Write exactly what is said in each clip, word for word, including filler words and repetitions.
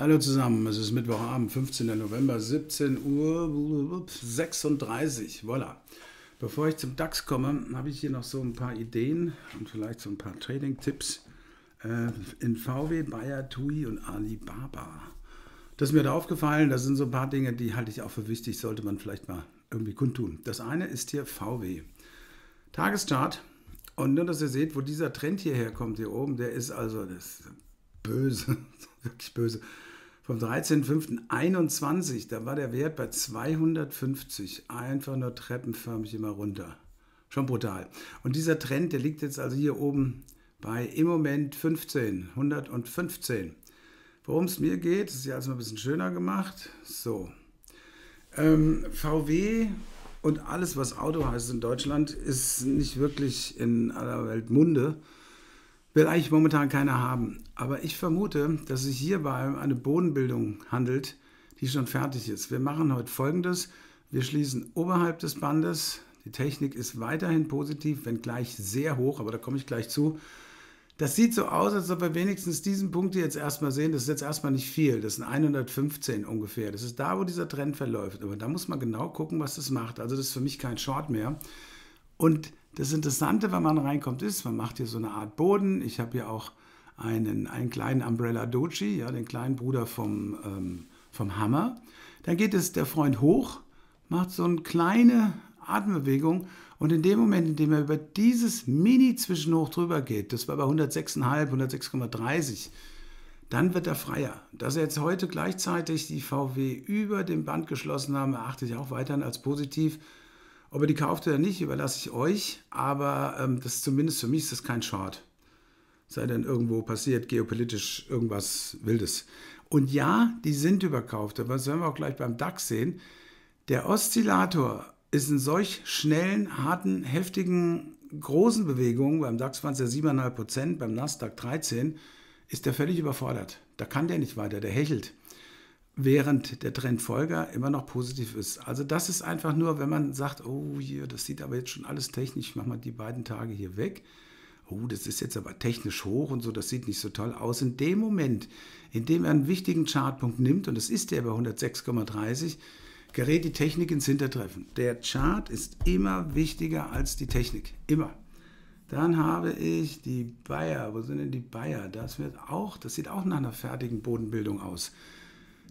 Hallo zusammen, es ist Mittwochabend, fünfzehnter November, siebzehn Uhr sechsunddreißig, voilà. Bevor ich zum DAX komme, habe ich hier noch so ein paar Ideen und vielleicht so ein paar Trading-Tipps äh, in V W, Bayer, T U I und Alibaba. Das ist mir da aufgefallen, das sind so ein paar Dinge, die halte ich auch für wichtig, sollte man vielleicht mal irgendwie kundtun. Das eine ist hier V W. Tageschart, und nur, dass ihr seht, wo dieser Trend hierher kommt, hier oben, der ist also das böse, wirklich böse. Vom dreizehnten fünften einundzwanzig, da war der Wert bei zweihundertfünfzig, einfach nur treppenförmig immer runter. Schon brutal. Und dieser Trend, der liegt jetzt also hier oben bei im Moment fünfzehn, hundertfünfzehn. Worum es mir geht, das ist ja alles mal ein bisschen schöner gemacht. So, ähm, V W und alles, was Auto heißt in Deutschland, ist nicht wirklich in aller Welt Munde. Will eigentlich momentan keiner haben. Aber ich vermute, dass sich hierbei um eine Bodenbildung handelt, die schon fertig ist. Wir machen heute Folgendes. Wir schließen oberhalb des Bandes. Die Technik ist weiterhin positiv, wenngleich sehr hoch, aber da komme ich gleich zu. Das sieht so aus, als ob wir wenigstens diesen Punkt hier jetzt erstmal sehen. Das ist jetzt erstmal nicht viel. Das sind hundertfünfzehn ungefähr. Das ist da, wo dieser Trend verläuft. Aber da muss man genau gucken, was das macht. Also das ist für mich kein Short mehr. Und das Interessante, wenn man reinkommt, ist, man macht hier so eine Art Boden. Ich habe hier auch einen, einen kleinen Umbrella Doji, ja, den kleinen Bruder vom, ähm, vom Hammer. Dann geht es der Freund hoch, macht so eine kleine Atembewegung und in dem Moment, in dem er über dieses Mini-Zwischenhoch drüber geht, das war bei hundertsechs Komma fünf, hundertsechs Komma dreißig, dann wird er freier. Dass er jetzt heute gleichzeitig die V W über dem Band geschlossen haben, erachte ich auch weiterhin als positiv. Ob ihr die kauft oder nicht, überlasse ich euch, aber ähm, das ist zumindest für mich ist das kein Short. Sei denn irgendwo passiert, geopolitisch irgendwas Wildes. Und ja, die sind überkauft, aber das werden wir auch gleich beim DAX sehen. Der Oszillator ist in solch schnellen, harten, heftigen, großen Bewegungen, beim DAX waren es ja sieben Komma fünf Prozent, beim Nasdaq dreizehn, ist der völlig überfordert. Da kann der nicht weiter, der hechelt. Während der Trendfolger immer noch positiv ist. Also das ist einfach nur, wenn man sagt, oh, hier, das sieht aber jetzt schon alles technisch, ich mache mal die beiden Tage hier weg. Oh, das ist jetzt aber technisch hoch und so, das sieht nicht so toll aus. In dem Moment, in dem er einen wichtigen Chartpunkt nimmt, und das ist der bei hundertsechs Komma dreißig, gerät die Technik ins Hintertreffen. Der Chart ist immer wichtiger als die Technik, immer. Dann habe ich die Bayer, wo sind denn die Bayer? Das wird auch, das sieht auch nach einer fertigen Bodenbildung aus.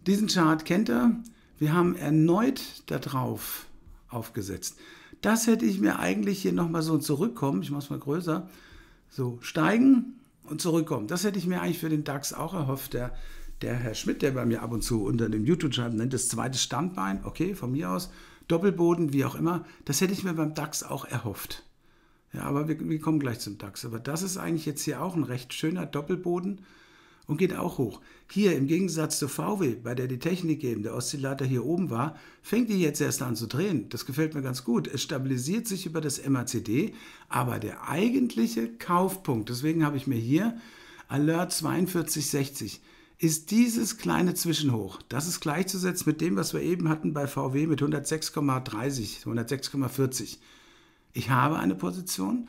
Diesen Chart kennt ihr. Wir haben erneut da drauf aufgesetzt. Das hätte ich mir eigentlich hier nochmal so zurückkommen. Ich mache es mal größer. So steigen und zurückkommen. Das hätte ich mir eigentlich für den DAX auch erhofft. Der, der Herr Schmidt, der bei mir ab und zu unter dem YouTube-Schreiben nennt, das zweite Standbein. Okay, von mir aus. Doppelboden, wie auch immer. Das hätte ich mir beim DAX auch erhofft. Ja, aber wir, wir kommen gleich zum DAX. Aber das ist eigentlich jetzt hier auch ein recht schöner Doppelboden. Und geht auch hoch. Hier im Gegensatz zu V W, bei der die Technik eben, der Oszillator hier oben war, fängt die jetzt erst an zu drehen. Das gefällt mir ganz gut. Es stabilisiert sich über das M A C D, aber der eigentliche Kaufpunkt, deswegen habe ich mir hier Alert zweiundvierzig Komma sechzig, ist dieses kleine Zwischenhoch. Das ist gleichzusetzen mit dem, was wir eben hatten bei V W mit hundertsechs Komma dreißig, hundertsechs Komma vierzig. Ich habe eine Position,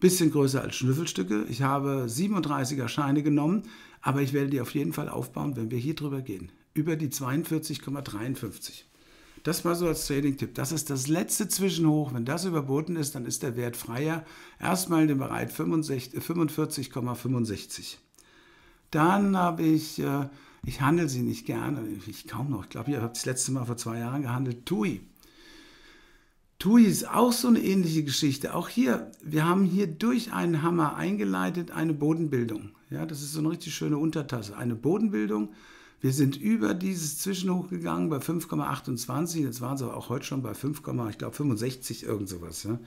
bisschen größer als Schnüffelstücke. Ich habe siebenunddreißiger Scheine genommen, aber ich werde die auf jeden Fall aufbauen, wenn wir hier drüber gehen. Über die zweiundvierzig Komma dreiundfünfzig. Das war so als Trading-Tipp. Das ist das letzte Zwischenhoch. Wenn das überboten ist, dann ist der Wert freier. Erstmal in dem Bereich fünfundvierzig Komma fünfundsechzig. Dann habe ich, äh, ich handle sie nicht gerne, ich kaum noch. Ich glaube, ihr habt das letzte Mal vor zwei Jahren gehandelt. T U I. T U I ist auch so eine ähnliche Geschichte. Auch hier, wir haben hier durch einen Hammer eingeleitet eine Bodenbildung. Ja, das ist so eine richtig schöne Untertasse. Eine Bodenbildung. Wir sind über dieses Zwischenhoch gegangen bei fünf Komma achtundzwanzig. Jetzt waren sie auch heute schon bei fünf Komma fünfundsechzig, irgend sowas. Ja.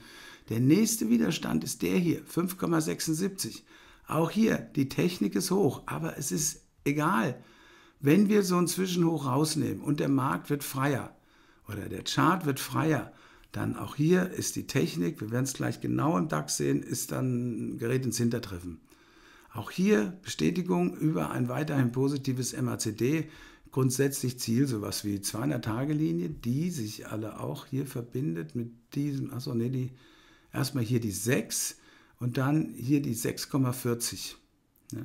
Der nächste Widerstand ist der hier, fünf Komma sechsundsiebzig. Auch hier, die Technik ist hoch, aber es ist egal. Wenn wir so ein Zwischenhoch rausnehmen und der Markt wird freier oder der Chart wird freier, dann auch hier ist die Technik, wir werden es gleich genau im DAX sehen, ist dann gerät ins Hintertreffen. Auch hier Bestätigung über ein weiterhin positives M A C D, grundsätzlich Ziel sowas wie zweihundert Tage Linie, die sich alle auch hier verbindet mit diesem, achso, nee, die, erstmal hier die sechs und dann hier die sechs Komma vierzig. Ja.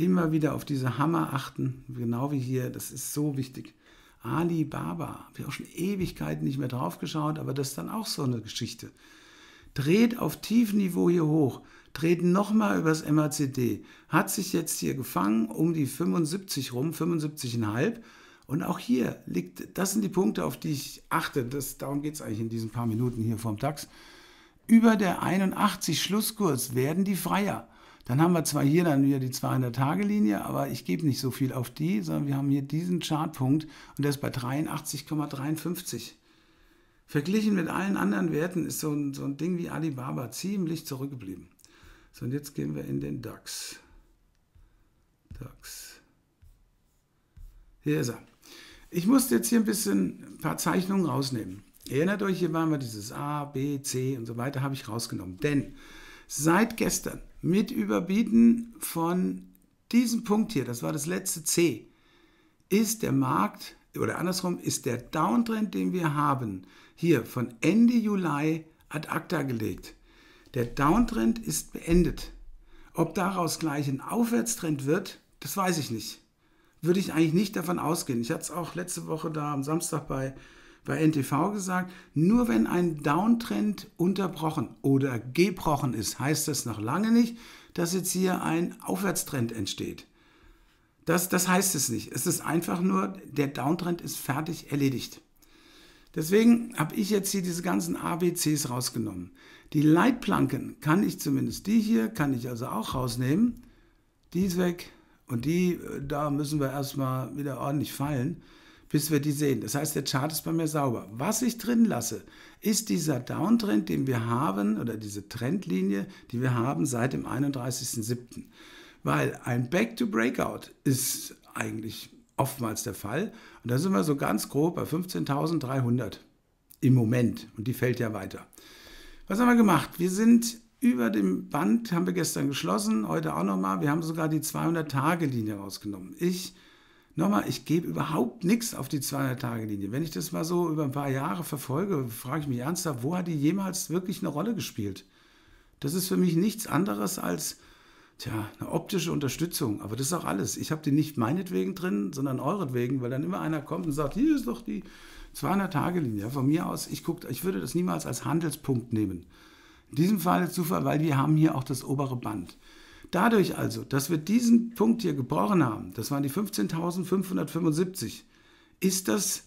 Immer wieder auf diese Hammer achten, genau wie hier, das ist so wichtig. Alibaba, habe ich auch schon Ewigkeiten nicht mehr drauf geschaut, aber das ist dann auch so eine Geschichte. Dreht auf Tiefniveau hier hoch, dreht nochmal übers M A C D, hat sich jetzt hier gefangen um die fünfundsiebzig rum, fünfundsiebzig Komma fünf. Und auch hier liegt, das sind die Punkte, auf die ich achte, das, darum geht es eigentlich in diesen paar Minuten hier vom DAX. Über der einundachtzig Schlusskurs werden die freier. Dann haben wir zwar hier dann wieder die zweihundert Tage Linie, aber ich gebe nicht so viel auf die, sondern wir haben hier diesen Chartpunkt und der ist bei dreiundachtzig Komma fünf drei. Verglichen mit allen anderen Werten ist so ein, so ein Ding wie Alibaba ziemlich zurückgeblieben. So, und jetzt gehen wir in den DAX. DAX. Hier ist er. Ich musste jetzt hier ein bisschen ein paar Zeichnungen rausnehmen. Erinnert euch, hier waren wir dieses A, B, C und so weiter, habe ich rausgenommen. Denn seit gestern mit Überbieten von diesem Punkt hier, das war das letzte C, ist der Markt, oder andersrum, ist der Downtrend, den wir haben, hier von Ende Juli ad acta gelegt. Der Downtrend ist beendet. Ob daraus gleich ein Aufwärtstrend wird, das weiß ich nicht. Würde ich eigentlich nicht davon ausgehen. Ich hatte es auch letzte Woche da am Samstag bei, bei N T V gesagt, nur wenn ein Downtrend unterbrochen oder gebrochen ist, heißt das noch lange nicht, dass jetzt hier ein Aufwärtstrend entsteht. Das, das heißt es nicht. Es ist einfach nur, der Downtrend ist fertig erledigt. Deswegen habe ich jetzt hier diese ganzen A B Cs rausgenommen. Die Leitplanken kann ich zumindest, die hier kann ich also auch rausnehmen. Die ist weg. Und die, da müssen wir erstmal wieder ordentlich fallen, bis wir die sehen. Das heißt, der Chart ist bei mir sauber. Was ich drin lasse, ist dieser Downtrend, den wir haben, oder diese Trendlinie, die wir haben seit dem einunddreißigsten siebten Weil ein Back-to-Breakout ist eigentlich oftmals der Fall. Und da sind wir so ganz grob bei fünfzehntausenddreihundert im Moment. Und die fällt ja weiter. Was haben wir gemacht? Wir sind... Über dem Band haben wir gestern geschlossen, heute auch nochmal. Wir haben sogar die zweihundert Tage Linie rausgenommen. Ich, nochmal, ich gebe überhaupt nichts auf die zweihundert Tage Linie. Wenn ich das mal so über ein paar Jahre verfolge, frage ich mich ernsthaft, wo hat die jemals wirklich eine Rolle gespielt? Das ist für mich nichts anderes als, tja, eine optische Unterstützung. Aber das ist auch alles. Ich habe die nicht meinetwegen drin, sondern euretwegen, weil dann immer einer kommt und sagt, hier ist doch die zweihundert Tage Linie. Von mir aus, ich, guck, ich würde das niemals als Handelspunkt nehmen. In diesem Fall Zufall, weil wir haben hier auch das obere Band. Dadurch also, dass wir diesen Punkt hier gebrochen haben, das waren die fünfzehntausendfünfhundertfünfundsiebzig, ist, das,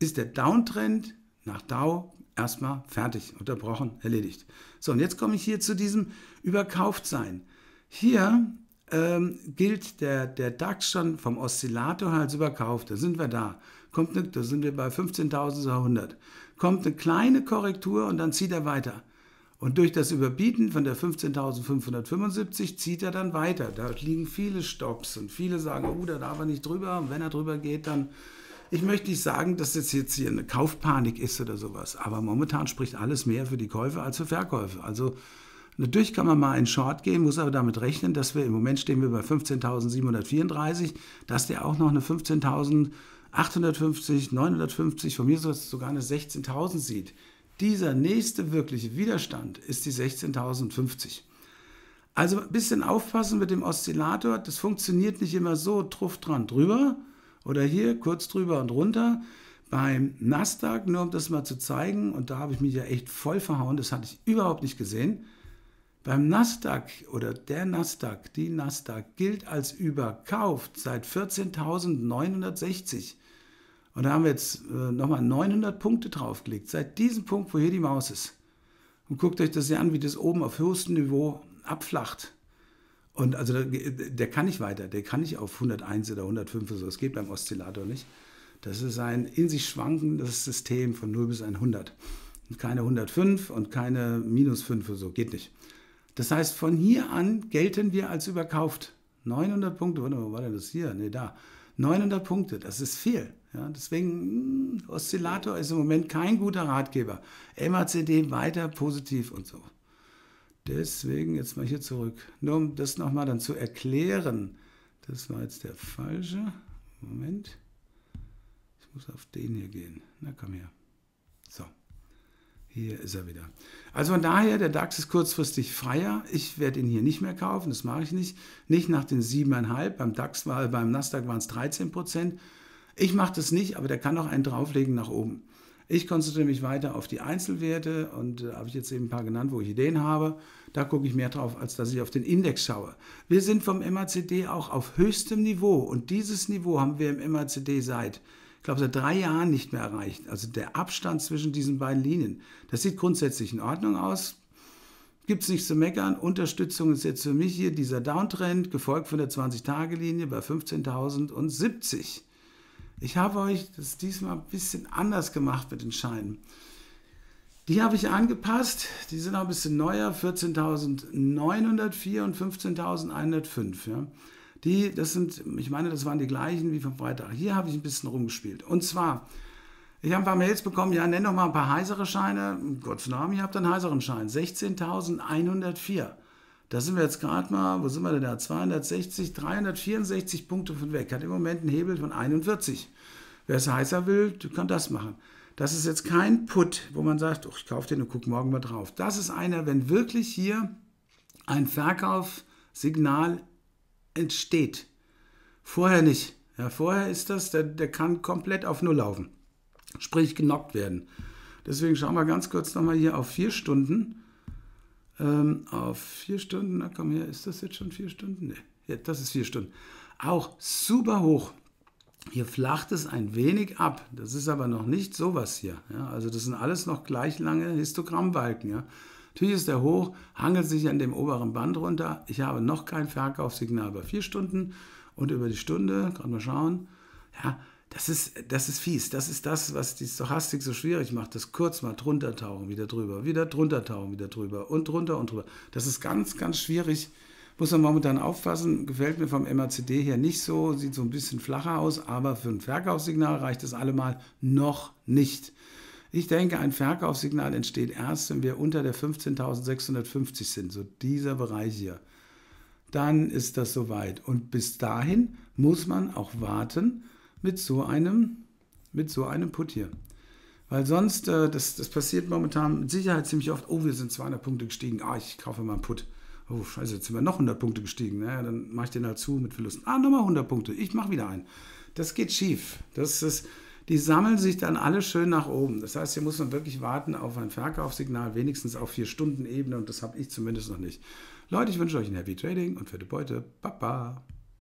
ist der Downtrend nach D O W erstmal fertig, unterbrochen, erledigt. So, und jetzt komme ich hier zu diesem Überkauftsein. Hier ähm, gilt der, der DAX schon vom Oszillator als überkauft, da sind wir da. Kommt eine, da sind wir bei fünfzehntausendzweihundert. Kommt eine kleine Korrektur und dann zieht er weiter. Und durch das Überbieten von der fünfzehntausendfünfhundertfünfundsiebzig zieht er dann weiter. Da liegen viele Stops und viele sagen, oh, da darf er nicht drüber. Und wenn er drüber geht, dann... Ich möchte nicht sagen, dass das jetzt hier eine Kaufpanik ist oder sowas. Aber momentan spricht alles mehr für die Käufe als für Verkäufe. Also natürlich kann man mal in Short gehen, muss aber damit rechnen, dass wir im Moment stehen wir bei fünfzehntausendsiebenhundertvierunddreißig, dass der auch noch eine fünfzehntausendachthundertfünfzig, neunhundertfünfzig, von mir sogar eine sechzehntausend sieht. Dieser nächste wirkliche Widerstand ist die sechzehntausendfünfzig. Also ein bisschen aufpassen mit dem Oszillator. Das funktioniert nicht immer so, truff dran drüber oder hier kurz drüber und runter. Beim Nasdaq, nur um das mal zu zeigen, und da habe ich mich ja echt voll verhauen, das hatte ich überhaupt nicht gesehen. Beim Nasdaq oder der Nasdaq, die Nasdaq gilt als überkauft seit vierzehntausendneunhundertsechzig. Und da haben wir jetzt äh, nochmal neunhundert Punkte draufgelegt. Seit diesem Punkt, wo hier die Maus ist. Und guckt euch das hier an, wie das oben auf höchstem Niveau abflacht. Und also der, der kann nicht weiter. Der kann nicht auf hunderteins oder hundertfünf oder so. Das geht beim Oszillator nicht. Das ist ein in sich schwankendes System von null bis hundert. Und keine hundertfünf und keine minus fünf oder so. Geht nicht. Das heißt, von hier an gelten wir als überkauft. neunhundert Punkte. Warte mal, wo war denn das hier? Ne, da. neunhundert Punkte. Das ist viel. Ja, deswegen, mh, Oszillator ist im Moment kein guter Ratgeber. M A C D weiter positiv und so. Deswegen, jetzt mal hier zurück. Nur um das nochmal dann zu erklären. Das war jetzt der falsche. Moment. Ich muss auf den hier gehen. Na, komm her. So. Hier ist er wieder. Also von daher, der DAX ist kurzfristig freier. Ich werde ihn hier nicht mehr kaufen, das mache ich nicht. Nicht nach den sieben Komma fünf. Beim DAX war, beim Nasdaq waren es dreizehn Prozent. Ich mache das nicht, aber der kann auch einen drauflegen nach oben. Ich konzentriere mich weiter auf die Einzelwerte und äh, habe ich jetzt eben ein paar genannt, wo ich Ideen habe. Da gucke ich mehr drauf, als dass ich auf den Index schaue. Wir sind vom M A C D auch auf höchstem Niveau und dieses Niveau haben wir im M A C D seit, ich glaube, seit drei Jahren nicht mehr erreicht. Also der Abstand zwischen diesen beiden Linien, das sieht grundsätzlich in Ordnung aus. Gibt es nichts zu meckern. Unterstützung ist jetzt für mich hier dieser Downtrend, gefolgt von der zwanzig-Tage-Linie bei fünfzehntausendsiebzig. Ich habe euch das diesmal ein bisschen anders gemacht mit den Scheinen. Die habe ich angepasst. Die sind auch ein bisschen neuer. vierzehntausendneunhundertvier und fünfzehntausendeinhundertfünf. Ja. Die, das sind, ich meine, das waren die gleichen wie vom Freitag. Hier habe ich ein bisschen rumgespielt. Und zwar, ich habe ein paar Mails bekommen. Ja, nenn doch mal ein paar heisere Scheine. Um Gottes Namen, ich habe dann einen heiseren Schein. sechzehntausendeinhundertvier. Da sind wir jetzt gerade mal, wo sind wir denn da, zweihundertsechzig, dreihundertvierundsechzig Punkte von weg. Hat im Moment einen Hebel von einundvierzig. Wer es heißer will, kann das machen. Das ist jetzt kein Put, wo man sagt, oh, ich kaufe den und gucke morgen mal drauf. Das ist einer, wenn wirklich hier ein Verkaufssignal entsteht. Vorher nicht. Ja, vorher ist das, der, der kann komplett auf Null laufen. Sprich, genockt werden. Deswegen schauen wir ganz kurz nochmal hier auf vier Stunden. Ähm, auf vier Stunden, na komm her, ist das jetzt schon vier Stunden? Ne, ja, das ist vier Stunden. Auch super hoch. Hier flacht es ein wenig ab. Das ist aber noch nicht sowas hier. Ja, also das sind alles noch gleich lange Histogrammbalken. Ja. Natürlich ist der hoch, hangelt sich an dem oberen Band runter. Ich habe noch kein Verkaufssignal bei vier Stunden und über die Stunde, gerade mal schauen. Ja, das ist, das ist fies. Das ist das, was die Stochastik so schwierig macht. Das kurz mal drunter tauchen, wieder drüber, wieder drunter tauchen, wieder drüber und drunter und drüber. Das ist ganz, ganz schwierig. Muss man momentan aufpassen. Gefällt mir vom M A C D her nicht so. Sieht so ein bisschen flacher aus, aber für ein Verkaufssignal reicht es allemal noch nicht. Ich denke, ein Verkaufssignal entsteht erst, wenn wir unter der fünfzehntausendsechshundertfünfzig sind. So dieser Bereich hier. Dann ist das soweit. Und bis dahin muss man auch warten, mit so einem, mit so einem Put hier. Weil sonst, äh, das, das passiert momentan mit Sicherheit ziemlich oft, oh, wir sind zweihundert Punkte gestiegen, ah, ich kaufe mal einen Put. Oh, scheiße, jetzt sind wir noch hundert Punkte gestiegen, naja, dann mache ich den halt zu mit Verlusten. Ah, nochmal hundert Punkte, ich mache wieder einen. Das geht schief. Das ist, die sammeln sich dann alle schön nach oben. Das heißt, hier muss man wirklich warten auf ein Verkaufssignal, wenigstens auf vier Stunden Ebene und das habe ich zumindest noch nicht. Leute, ich wünsche euch ein Happy Trading und fette Beute. Baba!